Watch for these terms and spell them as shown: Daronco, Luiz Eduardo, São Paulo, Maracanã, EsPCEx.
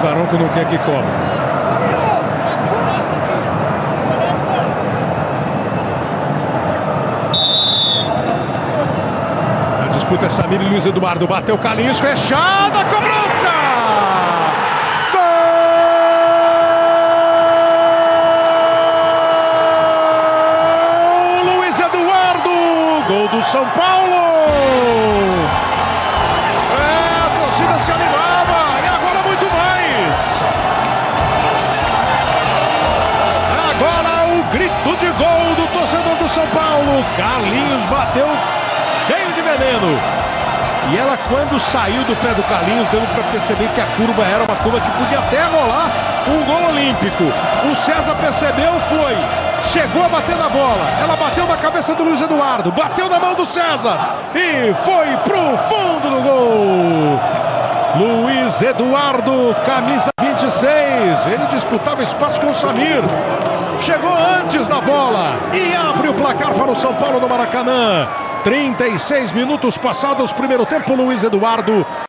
o Daronco não quer que coma. Disputa é Samir e Luiz Eduardo, bateu Carlinhos, fechada, cobrança! Gol! Luiz Eduardo, gol do São Paulo! É, a torcida se animava e agora muito mais! Agora o grito de gol do torcedor do São Paulo, Carlinhos bateu cheio de veneno. E ela, quando saiu do pé do Carlinhos, deu para perceber que a curva era uma curva que podia até rolar um gol olímpico. O César percebeu, foi, chegou a bater na bola. Ela bateu na cabeça do Luiz Eduardo, bateu na mão do César e foi pro fundo do gol. Luiz Eduardo, camisa 26, ele disputava espaço com o Samir. Chegou antes da bola e abre o placar para o São Paulo no Maracanã. 36 minutos passados, primeiro tempo, Luiz Eduardo.